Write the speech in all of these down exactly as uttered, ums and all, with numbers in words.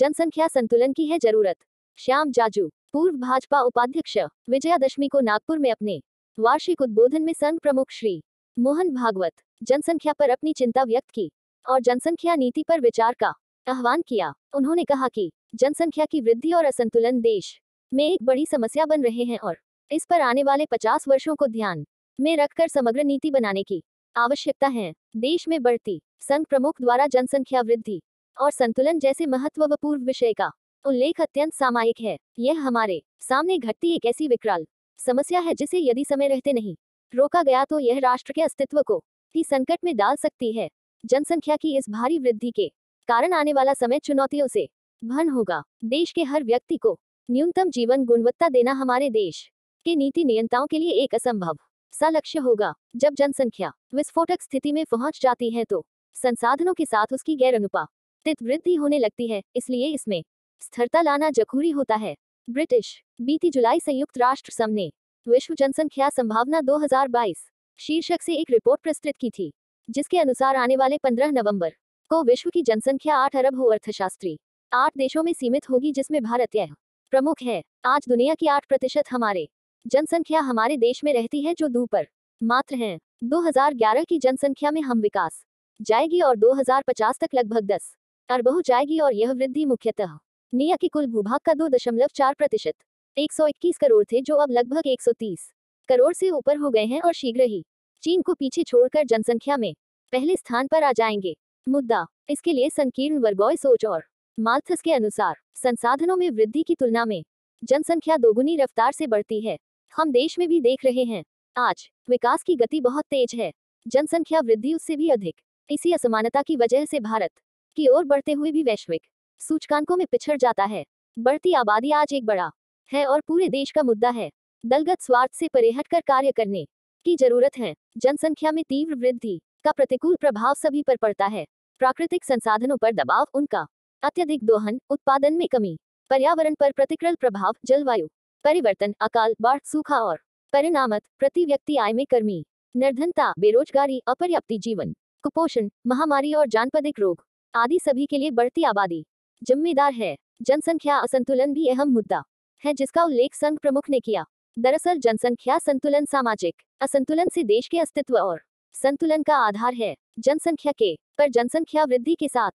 जनसंख्या संतुलन की है जरूरत। श्याम जाजू, पूर्व भाजपा उपाध्यक्ष, विजयादशमी को नागपुर में अपने वार्षिक उद्बोधन में संघ प्रमुख श्री मोहन भागवत जनसंख्या पर अपनी चिंता व्यक्त की और जनसंख्या नीति पर विचार का आह्वान किया। उन्होंने कहा कि जनसंख्या की वृद्धि और असंतुलन देश में एक बड़ी समस्या बन रहे हैं और इस पर आने वाले पचास वर्षों को ध्यान में रखकर समग्र नीति बनाने की आवश्यकता है। देश में बढ़ती संघ प्रमुख द्वारा जनसंख्या वृद्धि और संतुलन जैसे महत्वपूर्ण विषय का उल्लेख अत्यंत सामयिक है। यह हमारे सामने घटती एक ऐसी विकराल समस्या है जिसे यदि समय रहते नहीं रोका गया तो यह राष्ट्र के अस्तित्व को ही संकट में डाल सकती है। जनसंख्या की इस भारी वृद्धि के कारण आने वाला समय चुनौतियों से भन होगा। देश के हर व्यक्ति को न्यूनतम जीवन गुणवत्ता देना हमारे देश के नीति नियंताओं के लिए एक असंभव सा लक्ष्य होगा। जब जनसंख्या विस्फोटक स्थिति में पहुंच जाती है तो संसाधनों के साथ उसकी गैर अनुपातित वृद्धि होने लगती है, इसलिए इसमें स्थिरता लाना जरूरी होता है। ब्रिटिश बीती जुलाई संयुक्त राष्ट्र संघ ने विश्व जनसंख्या संभावना दो हज़ार बाईस शीर्षक से एक रिपोर्ट प्रस्तुत की थी, जिसके अनुसार आने वाले पंद्रह नवंबर को विश्व की जनसंख्या आठ अरब हो अर्थशास्त्री आठ देशों में सीमित होगी, जिसमें भारत यह प्रमुख है। आज दुनिया की आठ प्रतिशत हमारे जनसंख्या हमारे देश में रहती है, जो दो पर मात्र हैं। दो हज़ार ग्यारह की जनसंख्या में हम विकास जाएगी और दो हज़ार पचास तक लगभग दस अरब हो जाएगी और यह वृद्धि मुख्यतः दुनिया के कुल भूभाग का दो दशमलव चार प्रतिशत एक सौ इक्कीस करोड़ थे, जो अब लगभग एक सौ तीस करोड़ से ऊपर हो गए हैं और शीघ्र ही चीन को पीछे छोड़कर जनसंख्या में पहले स्थान पर आ जाएंगे। मुद्दा इसके लिए संकीर्ण वर्गोय सोच और माल्थस के अनुसार संसाधनों में वृद्धि की तुलना में जनसंख्या दोगुनी रफ्तार से बढ़ती है। हम देश में भी देख रहे हैं, आज विकास की गति बहुत तेज है, जनसंख्या वृद्धि उससे भी अधिक। इसी असमानता की वजह से भारत की ओर बढ़ते हुए भी वैश्विक सूचकांकों में पिछड़ जाता है। बढ़ती आबादी आज एक बड़ा है और पूरे देश का मुद्दा है। दलगत स्वार्थ से परे हटकर कार्य करने की जरूरत है। जनसंख्या में तीव्र वृद्धि का प्रतिकूल प्रभाव सभी पर पड़ता है। प्राकृतिक संसाधनों पर दबाव, उनका अत्यधिक दोहन, उत्पादन में कमी, पर्यावरण पर प्रतिकूल प्रभाव, जलवायु परिवर्तन, अकाल, बाढ़, सूखा और परिणामत प्रति व्यक्ति आय में कमी, निर्धनता, बेरोजगारी, अपर्याप्त जीवन, कुपोषण, महामारी और जानपदिक रोग आदि सभी के लिए बढ़ती आबादी जिम्मेदार है। जनसंख्या असंतुलन भी अहम मुद्दा है, जिसका उल्लेख संघ प्रमुख ने किया। दरअसल जनसंख्या संतुलन सामाजिक असंतुलन से देश के अस्तित्व और संतुलन का आधार है। जनसंख्या के पर जनसंख्या वृद्धि के साथ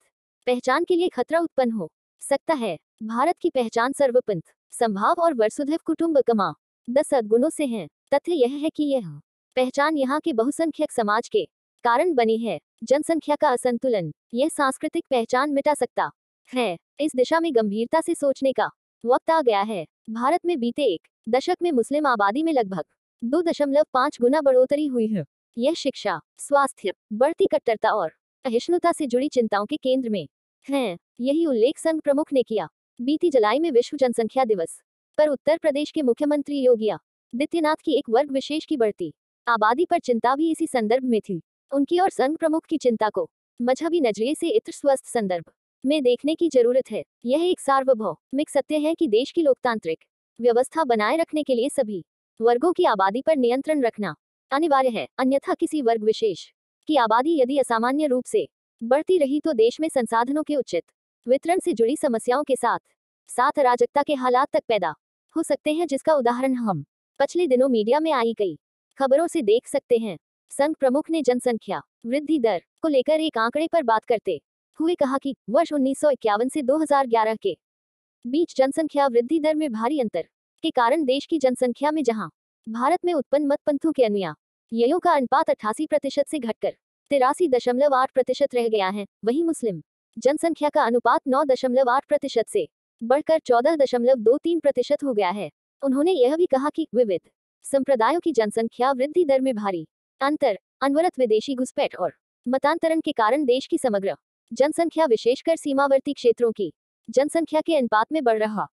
पहचान के लिए खतरा उत्पन्न हो सकता है। भारत की पहचान सर्वपंथ संभाव और वसुधैव कुटुम्बकम दस सद्गुणों से है। तथ्य यह है कि यह पहचान यहाँ के बहुसंख्यक समाज के कारण बनी है। जनसंख्या का असंतुलन यह सांस्कृतिक पहचान मिटा सकता है। इस दिशा में गंभीरता से सोचने का वक्त आ गया है। भारत में बीते एक दशक में मुस्लिम आबादी में लगभग दो दशमलव पाँच गुना बढ़ोतरी हुई है। यह शिक्षा, स्वास्थ्य, बढ़ती कट्टरता और अहिष्णुता से जुड़ी चिंताओं के केंद्र में है। यही उल्लेख संघ प्रमुख ने किया। बीती जुलाई में विश्व जनसंख्या दिवस पर उत्तर प्रदेश के मुख्यमंत्री योगी आदित्यनाथ की एक वर्ग विशेष की बढ़ती आबादी पर चिंता भी इसी संदर्भ में थी। उनकी और संघ प्रमुख की चिंता को मजहबी नजरिए से इतर स्वस्थ संदर्भ में देखने की जरूरत है। यह एक सार्वभौमिक सत्य है कि देश की लोकतांत्रिक व्यवस्था बनाए रखने के लिए सभी वर्गों की आबादी पर नियंत्रण रखना अनिवार्य है, अन्यथा किसी वर्ग विशेष की आबादी यदि असामान्य रूप से बढ़ती रही तो देश में संसाधनों के उचित वितरण से जुड़ी समस्याओं के साथ साथ अराजकता के हालात तक पैदा हो सकते हैं, जिसका उदाहरण हम पिछले दिनों मीडिया में आई कई खबरों से देख सकते हैं। संघ प्रमुख ने जनसंख्या वृद्धि दर को लेकर एक आंकड़े पर बात करते हुए कहा कि वर्ष उन्नीस सौ इक्यावन से दो हज़ार ग्यारह के बीच जनसंख्या वृद्धि दर में भारी अंतर के कारण देश की जनसंख्या में जहां भारत में उत्पन्न मतपंथों के अनुयायियों का अनुपात अट्ठासी प्रतिशत से घटकर तिरासी दशमलव आठ प्रतिशत रह गया है, वहीं मुस्लिम जनसंख्या का अनुपात नौ दशमलव आठ प्रतिशत से बढ़कर चौदह दशमलव दो तीन प्रतिशत हो गया है। उन्होंने यह भी कहा कि विविध संप्रदायों की जनसंख्या वृद्धि दर में भारी अंतर अनवरत विदेशी घुसपैठ और मतांतरण के कारण देश की समग्र जनसंख्या विशेषकर सीमावर्ती क्षेत्रों की जनसंख्या के अनुपात में बढ़ रहा